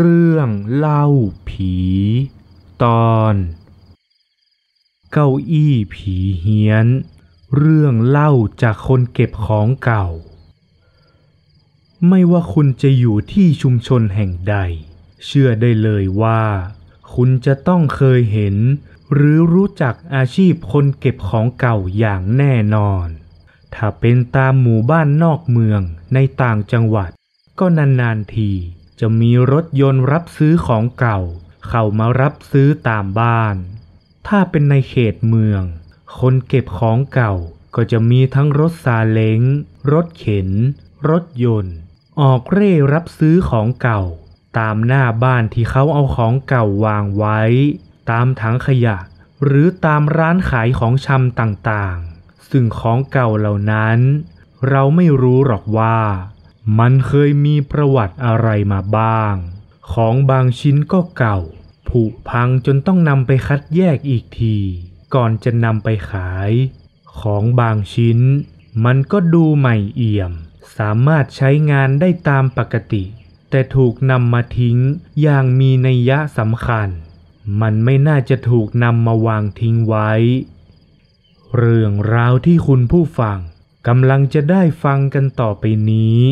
เรื่องเล่าผีตอนเก้าอี้ผีเฮี้ยนเรื่องเล่าจากคนเก็บของเก่าไม่ว่าคุณจะอยู่ที่ชุมชนแห่งใดเชื่อได้เลยว่าคุณจะต้องเคยเห็นหรือรู้จักอาชีพคนเก็บของเก่าอย่างแน่นอนถ้าเป็นตามหมู่บ้านนอกเมืองในต่างจังหวัดก็นานๆทีจะมีรถยนต์รับซื้อของเก่าเข้ามารับซื้อตามบ้านถ้าเป็นในเขตเมืองคนเก็บของเก่าก็จะมีทั้งรถซาเล้งรถเข็นรถยนต์ออกเร่รับซื้อของเก่าตามหน้าบ้านที่เขาเอาของเก่าวางไว้ตามถังขยะหรือตามร้านขายของชำต่างๆซึ่งของเก่าเหล่านั้นเราไม่รู้หรอกว่ามันเคยมีประวัติอะไรมาบ้างของบางชิ้นก็เก่าผุพังจนต้องนำไปคัดแยกอีกทีก่อนจะนำไปขายของบางชิ้นมันก็ดูใหม่เอี่ยมสามารถใช้งานได้ตามปกติแต่ถูกนำมาทิ้งอย่างมีนัยยะสำคัญมันไม่น่าจะถูกนำมาวางทิ้งไว้เรื่องราวที่คุณผู้ฟังกำลังจะได้ฟังกันต่อไปนี้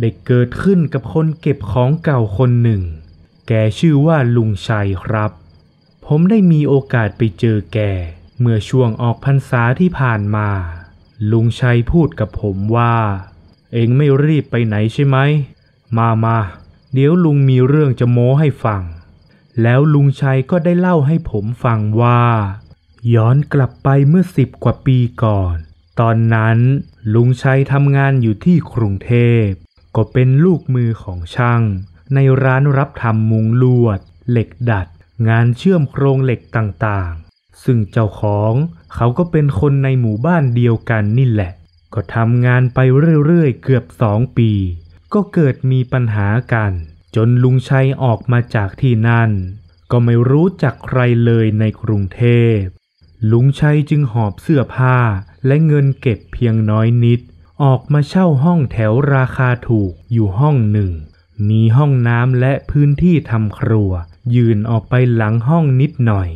ได้เกิดขึ้นกับคนเก็บของเก่าคนหนึ่งแกชื่อว่าลุงชัยครับผมได้มีโอกาสไปเจอแกเมื่อช่วงออกพรรษาที่ผ่านมาลุงชัยพูดกับผมว่าเองไม่รีบไปไหนใช่ไหมมาเดี๋ยวลุงมีเรื่องจะโม้ให้ฟังแล้วลุงชัยก็ได้เล่าให้ผมฟังว่าย้อนกลับไปเมื่อ10 กว่าปีก่อนตอนนั้นลุงชัยทำงานอยู่ที่กรุงเทพก็เป็นลูกมือของช่างในร้านรับทำมุงลวดเหล็กดัดงานเชื่อมโครงเหล็กต่างๆซึ่งเจ้าของเขาก็เป็นคนในหมู่บ้านเดียวกันนี่แหละก็ทำงานไปเรื่อยๆเกือบ2 ปีก็เกิดมีปัญหากันจนลุงชัยออกมาจากที่นั่นก็ไม่รู้จักใครเลยในกรุงเทพลุงชัยจึงหอบเสื้อผ้าและเงินเก็บเพียงน้อยนิดออกมาเช่าห้องแถวราคาถูกอยู่ห้องหนึ่งมีห้องน้ำและพื้นที่ทำครัวยื่นออกไปหลังห้องนิดหน่อย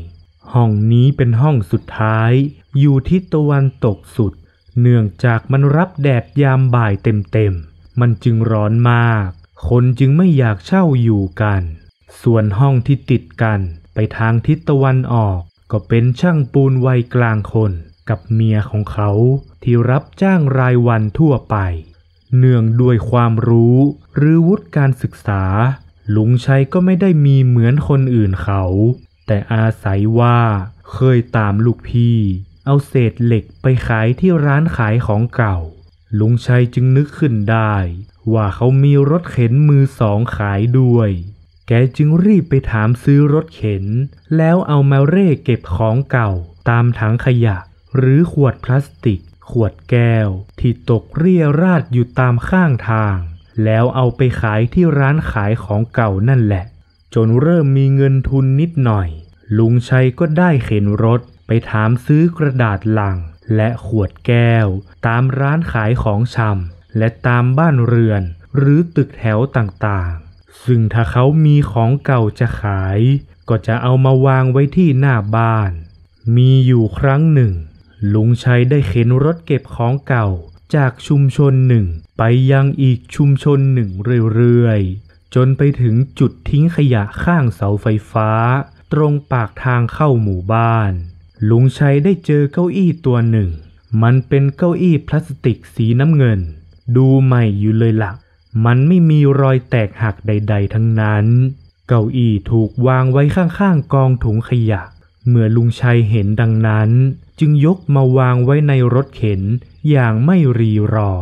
ห้องนี้เป็นห้องสุดท้ายอยู่ทิศตะวันตกสุดเนื่องจากมันรับแดดยามบ่ายเต็มๆมันจึงร้อนมากคนจึงไม่อยากเช่าอยู่กันส่วนห้องที่ติดกันไปทางทิศตะวันออกก็เป็นช่างปูนวัยกลางคนกับเมียของเขาที่รับจ้างรายวันทั่วไปเนื่องด้วยความรู้หรือวุฒิการศึกษาลุงชัยก็ไม่ได้มีเหมือนคนอื่นเขาแต่อาศัยว่าเคยตามลูกพี่เอาเศษเหล็กไปขายที่ร้านขายของเก่าลุงชัยจึงนึกขึ้นได้ว่าเขามีรถเข็นมือ 2ขายด้วยแกจึงรีบไปถามซื้อรถเข็นแล้วเอามาเร่เก็บของเก่าตามถังขยะหรือขวดพลาสติกขวดแก้วที่ตกเรี่ยราดอยู่ตามข้างทางแล้วเอาไปขายที่ร้านขายของเก่านั่นแหละจนเริ่มมีเงินทุนนิดหน่อยลุงชัยก็ได้เข็นรถไปถามซื้อกระดาษลังและขวดแก้วตามร้านขายของชำและตามบ้านเรือนหรือตึกแถวต่างๆซึ่งถ้าเขามีของเก่าจะขายก็จะเอามาวางไว้ที่หน้าบ้านมีอยู่ครั้งหนึ่งลุงชัยได้เข็นรถเก็บของเก่าจากชุมชนหนึ่งไปยังอีกชุมชนหนึ่งเรื่อยๆจนไปถึงจุดทิ้งขยะข้างเสาไฟฟ้าตรงปากทางเข้าหมู่บ้านลุงชัยได้เจอเก้าอี้ตัวหนึ่งมันเป็นเก้าอี้พลาสติกสีน้ำเงินดูใหม่อยู่เลยล่ะมันไม่มีรอยแตกหักใดๆทั้งนั้นเก้าอี้ถูกวางไว้ข้างๆกองถุงขยะเมื่อลุงชัยเห็นดังนั้นจึงยกมาวางไว้ในรถเข็นอย่างไม่รีรอ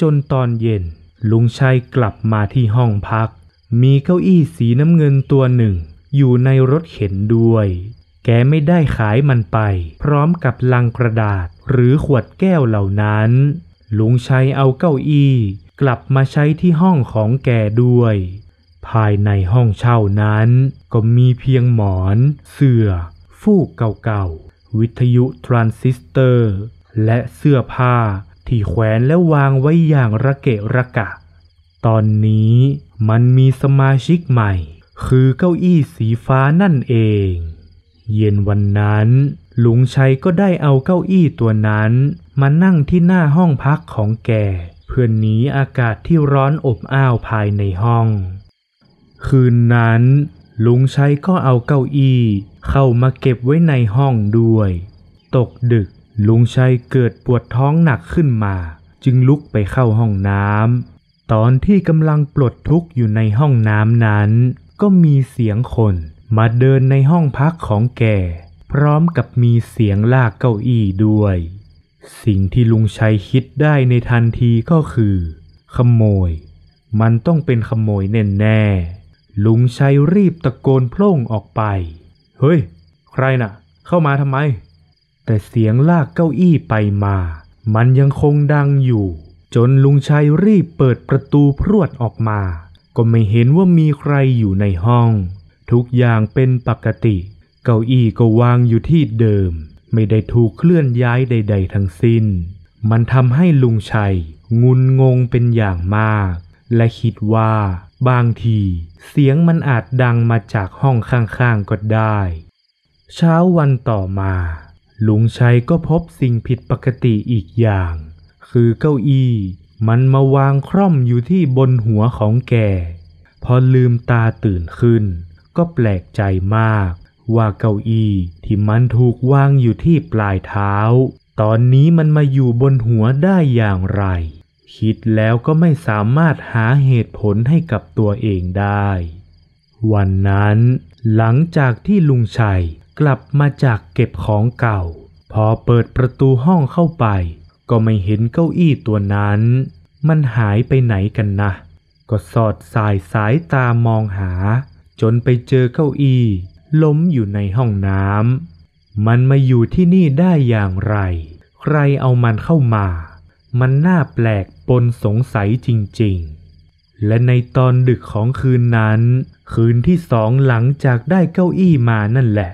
จนตอนเย็นลุงชัยกลับมาที่ห้องพักมีเก้าอี้สีน้ำเงินตัวหนึ่งอยู่ในรถเข็นด้วยแกไม่ได้ขายมันไปพร้อมกับลังกระดาษหรือขวดแก้วเหล่านั้นลุงชัยเอาเก้าอี้กลับมาใช้ที่ห้องของแกด้วยภายในห้องเช่านั้นก็มีเพียงหมอนเสื่อฟูกเก่าๆวิทยุทรานซิสเตอร์และเสื้อผ้าที่แขวนและวางไว้อย่างระเกะระกะตอนนี้มันมีสมาชิกใหม่ คือเก้าอี้สีฟ้านั่นเองเย็นวันนั้นลุงชัยก็ได้เอาเก้าอี้ตัวนั้นมานั่งที่หน้าห้องพักของแกเพื่อหนีอากาศที่ร้อนอบอ้าวภายในห้องคืนนั้นลุงชัยก็เอาเก้าอี้เข้ามาเก็บไว้ในห้องด้วยตกดึกลุงชัยเกิดปวดท้องหนักขึ้นมาจึงลุกไปเข้าห้องน้ำตอนที่กำลังปลดทุกข์อยู่ในห้องน้ำนั้นก็มีเสียงคนมาเดินในห้องพักของแกพร้อมกับมีเสียงลากเก้าอี้ด้วยสิ่งที่ลุงชัยคิดได้ในทันทีก็คือขโมยมันต้องเป็นขโมยแน่ๆลุงชัยรีบตะโกนโพล่งออกไปเฮ้ยใครน่ะเข้ามาทำไมแต่เสียงลากเก้าอี้ไปมามันยังคงดังอยู่จนลุงชัยรีบเปิดประตูพรวดออกมาก็ไม่เห็นว่ามีใครอยู่ในห้องทุกอย่างเป็นปกติเก้าอี้ก็วางอยู่ที่เดิมไม่ได้ถูกเคลื่อนย้ายใดๆทั้งสิ้นมันทำให้ลุงชัยงุนงงเป็นอย่างมากและคิดว่าบางทีเสียงมันอาจดังมาจากห้องข้างๆก็ได้เช้าวันต่อมาลุงชัยก็พบสิ่งผิดปกติอีกอย่างคือเก้าอี้มันมาวางคร่อมอยู่ที่บนหัวของแกพอลืมตาตื่นขึ้นก็แปลกใจมากว่าเก้าอี้ที่มันถูกวางอยู่ที่ปลายเท้าตอนนี้มันมาอยู่บนหัวได้อย่างไรคิดแล้วก็ไม่สามารถหาเหตุผลให้กับตัวเองได้วันนั้นหลังจากที่ลุงชัยกลับมาจากเก็บของเก่าพอเปิดประตูห้องเข้าไปก็ไม่เห็นเก้าอี้ตัวนั้นมันหายไปไหนกันนะก็สอดสายสายตามองหาจนไปเจอเก้าอี้ล้มอยู่ในห้องน้ำมันมาอยู่ที่นี่ได้อย่างไรใครเอามันเข้ามามันน่าแปลกปนสงสัยจริงๆและในตอนดึกของคืนนั้นคืนที่สองหลังจากได้เก้าอี้มานั่นแหละ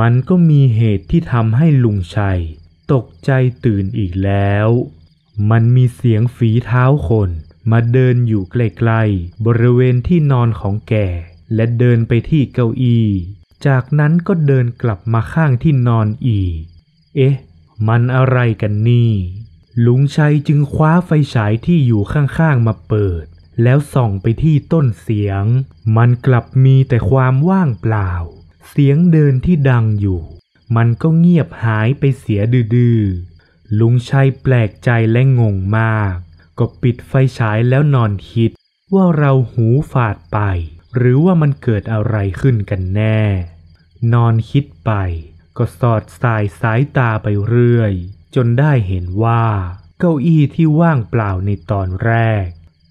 มันก็มีเหตุที่ทำให้ลุงชัยตกใจตื่นอีกแล้วมันมีเสียงฝีเท้าคนมาเดินอยู่ใกล้ๆบริเวณที่นอนของแกและเดินไปที่เก้าอี้จากนั้นก็เดินกลับมาข้างที่นอนอีกเอ๊ะมันอะไรกันนี่ลุงชัยจึงคว้าไฟฉายที่อยู่ข้างๆมาเปิดแล้วส่องไปที่ต้นเสียงมันกลับมีแต่ความว่างเปล่าเสียงเดินที่ดังอยู่มันก็เงียบหายไปเสียดื้อลุงชัยแปลกใจและงงมากก็ปิดไฟฉายแล้วนอนคิดว่าเราหูฝาดไปหรือว่ามันเกิดอะไรขึ้นกันแน่นอนคิดไปก็สอดสายสายตาไปเรื่อยจนได้เห็นว่าเก้าอี้ที่ว่างเปล่าในตอนแรก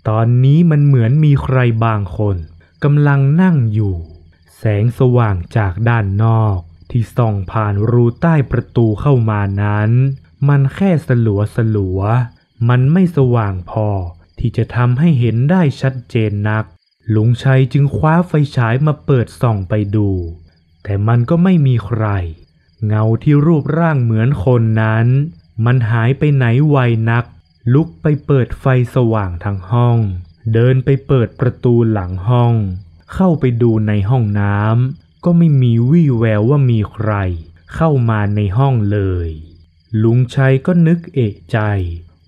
ตอนนี้มันเหมือนมีใครบางคนกำลังนั่งอยู่แสงสว่างจากด้านนอกที่ส่องผ่านรูใต้ประตูเข้ามานั้นมันแค่สลัวมันไม่สว่างพอที่จะทำให้เห็นได้ชัดเจนนักลุงชัยจึงคว้าไฟฉายมาเปิดส่องไปดูแต่มันก็ไม่มีใครเงาที่รูปร่างเหมือนคนนั้นมันหายไปไหนไวนักลุกไปเปิดไฟสว่างทั้งห้องเดินไปเปิดประตูหลังห้องเข้าไปดูในห้องน้ำก็ไม่มีวี่แววว่ามีใครเข้ามาในห้องเลยลุงชัยก็นึกเอะใจ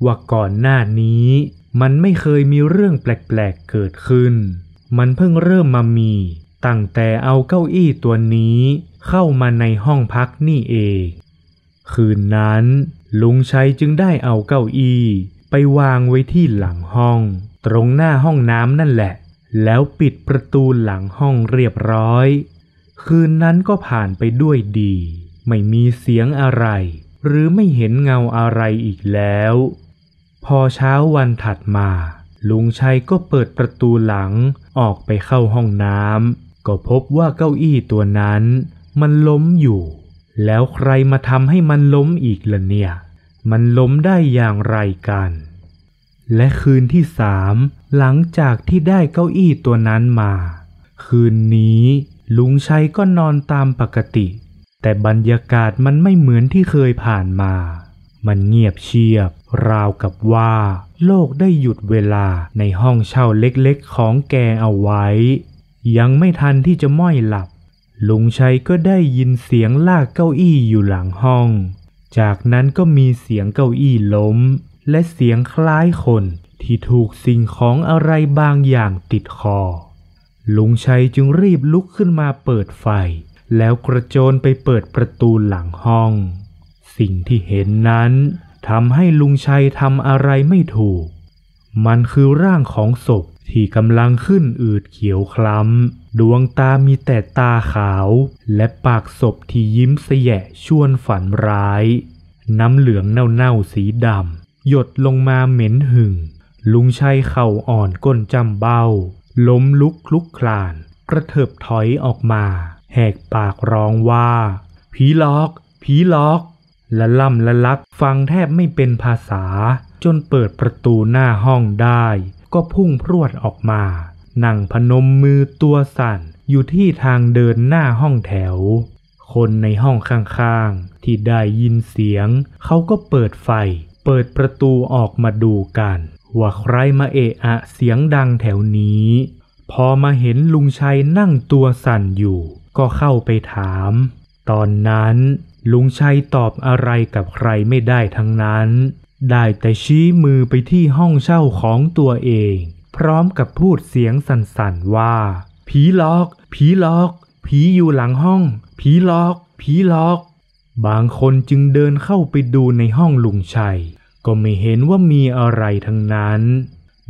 ว่าก่อนหน้านี้มันไม่เคยมีเรื่องแปลกๆเกิดขึ้นมันเพิ่งเริ่มมามีตั้งแต่เอาเก้าอี้ตัวนี้เข้ามาในห้องพักนี่เองคืนนั้นลุงชัยจึงได้เอาเก้าอี้ไปวางไว้ที่หลังห้องตรงหน้าห้องน้ำนั่นแหละแล้วปิดประตูหลังห้องเรียบร้อยคืนนั้นก็ผ่านไปด้วยดีไม่มีเสียงอะไรหรือไม่เห็นเงาอะไรอีกแล้วพอเช้าวันถัดมาลุงชัยก็เปิดประตูหลังออกไปเข้าห้องน้ำก็พบว่าเก้าอี้ตัวนั้นมันล้มอยู่แล้วใครมาทำให้มันล้มอีกล่ะเนี่ยมันล้มได้อย่างไรกันและคืนที่สามหลังจากที่ได้เก้าอี้ตัวนั้นมาคืนนี้ลุงชัยก็นอนตามปกติแต่บรรยากาศมันไม่เหมือนที่เคยผ่านมามันเงียบเชียบราวกับว่าโลกได้หยุดเวลาในห้องเช่าเล็กๆของแกเอาไว้ ยังไม่ทันที่จะม้อยหลับลุงชัยก็ได้ยินเสียงลากเก้าอี้อยู่หลังห้องจากนั้นก็มีเสียงเก้าอี้ล้มและเสียงคล้ายคนที่ถูกสิ่งของอะไรบางอย่างติดคอลุงชัยจึงรีบลุกขึ้นมาเปิดไฟแล้วกระโจนไปเปิดประตูหลังห้องสิ่งที่เห็นนั้นทำให้ลุงชัยทำอะไรไม่ถูกมันคือร่างของศพที่กำลังขึ้นอืดเขียวคล้ำดวงตามีแต่ตาขาวและปากศพที่ยิ้มแสแยะชวนฝันร้ายน้ำเหลืองเน่าๆสีดำหยดลงมาเหม็นหึ่งลุงชัยเข่าอ่อนก้นจำเบ้าล้มลุกคลุกคลานกระเถิบถอยออกมาแหกปากร้องว่าผีหลอกผีหลอกละล่ำละลักฟังแทบไม่เป็นภาษาจนเปิดประตูหน้าห้องได้ก็พุ่งพรวดออกมานั่งพนมมือตัวสั่นอยู่ที่ทางเดินหน้าห้องแถวคนในห้องข้างๆที่ได้ยินเสียงเขาก็เปิดไฟเปิดประตูออกมาดูกันว่าใครมาเอะอะเสียงดังแถวนี้พอมาเห็นลุงชัยนั่งตัวสั่นอยู่ก็เข้าไปถามตอนนั้นลุงชัยตอบอะไรกับใครไม่ได้ทั้งนั้นได้แต่ชี้มือไปที่ห้องเช่าของตัวเองพร้อมกับพูดเสียงสั่นๆว่าผีหลอกผีหลอกผีอยู่หลังห้องผีหลอกผีหลอกบางคนจึงเดินเข้าไปดูในห้องลุงชัยก็ไม่เห็นว่ามีอะไรทั้งนั้น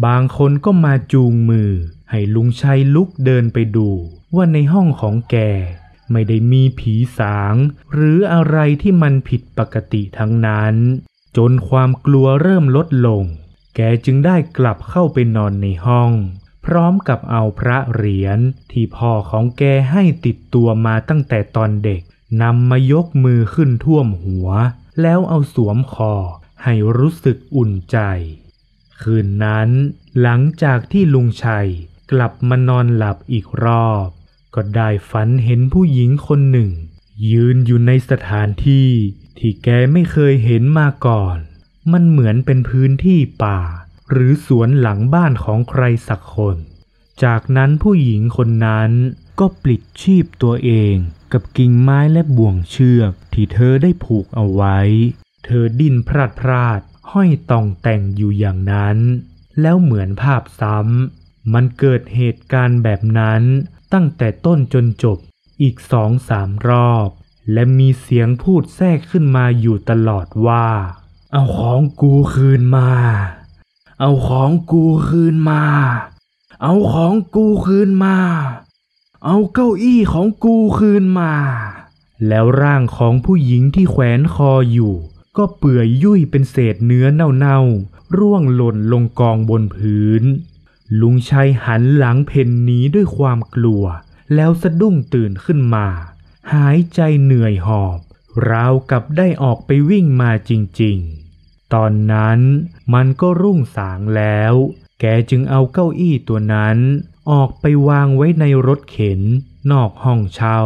บางคนก็มาจูงมือให้ลุงชัยลุกเดินไปดูว่าในห้องของแกไม่ได้มีผีสางหรืออะไรที่มันผิดปกติทั้งนั้นจนความกลัวเริ่มลดลงแกจึงได้กลับเข้าไปนอนในห้องพร้อมกับเอาพระเหรียญที่พ่อของแกให้ติดตัวมาตั้งแต่ตอนเด็กนำมายกมือขึ้นท่วมหัวแล้วเอาสวมคอให้รู้สึกอุ่นใจคืนนั้นหลังจากที่ลุงชัยกลับมานอนหลับอีกรอบก็ได้ฝันเห็นผู้หญิงคนหนึ่งยืนอยู่ในสถานที่ที่แกไม่เคยเห็นมาก่อนมันเหมือนเป็นพื้นที่ป่าหรือสวนหลังบ้านของใครสักคนจากนั้นผู้หญิงคนนั้นก็ปลิดชีพตัวเองกับกิ่งไม้และบ่วงเชือกที่เธอได้ผูกเอาไว้เธอดิ้นพลาดห้อยต่องแต่งอยู่อย่างนั้นแล้วเหมือนภาพซ้ำมันเกิดเหตุการณ์แบบนั้นตั้งแต่ต้นจนจบอีก 2-3 รอบและมีเสียงพูดแทรกขึ้นมาอยู่ตลอดว่าเอาของกูคืนมาเอาของกูคืนมาเอาของกูคืนมาเอาเก้าอี้ของกูคืนมาแล้วร่างของผู้หญิงที่แขวนคออยู่ก็เปื่อยยุ่ยเป็นเศษเนื้อเน่าๆร่วงหล่นลงกองบนพื้นลุงชัยหันหลังเพ่นหนีด้วยความกลัวแล้วสะดุ้งตื่นขึ้นมาหายใจเหนื่อยหอบราวกับได้ออกไปวิ่งมาจริงๆตอนนั้นมันก็รุ่งสางแล้วแกจึงเอาเก้าอี้ตัวนั้นออกไปวางไว้ในรถเข็นนอกห้องเช่า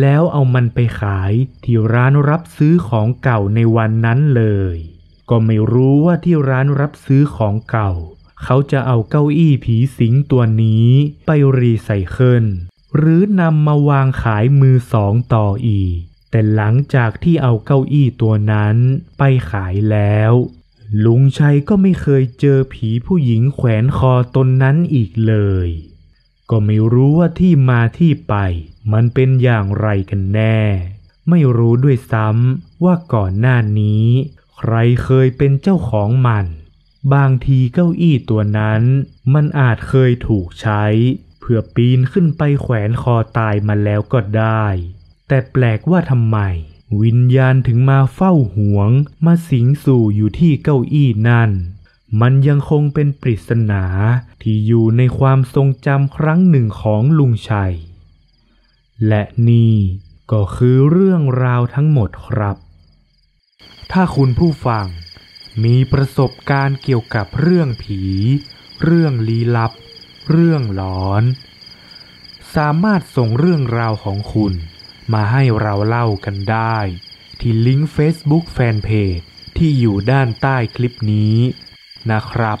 แล้วเอามันไปขายที่ร้านรับซื้อของเก่าในวันนั้นเลยก็ไม่รู้ว่าที่ร้านรับซื้อของเก่าเขาจะเอาเก้าอี้ผีสิงตัวนี้ไปรีไซเคิลหรือนำมาวางขายมือสองต่ออีกแต่หลังจากที่เอาเก้าอี้ตัวนั้นไปขายแล้วลุงชัยก็ไม่เคยเจอผีผู้หญิงแขวนคอตนนั้นอีกเลยก็ไม่รู้ว่าที่มาที่ไปมันเป็นอย่างไรกันแน่ไม่รู้ด้วยซ้ำว่าก่อนหน้านี้ใครเคยเป็นเจ้าของมันบางทีเก้าอี้ตัวนั้นมันอาจเคยถูกใช้เพื่อปีนขึ้นไปแขวนคอตายมาแล้วก็ได้แต่แปลกว่าทำไมวิญญาณถึงมาเฝ้าหวงมาสิงสู่อยู่ที่เก้าอี้นั่นมันยังคงเป็นปริศนาที่อยู่ในความทรงจำครั้งหนึ่งของลุงชัยและนี่ก็คือเรื่องราวทั้งหมดครับถ้าคุณผู้ฟังมีประสบการณ์เกี่ยวกับเรื่องผีเรื่องลี้ลับเรื่องหลอนสามารถส่งเรื่องราวของคุณมาให้เราเล่ากันได้ที่ลิงก์ Facebook Fanpage ที่อยู่ด้านใต้คลิปนี้นะครับ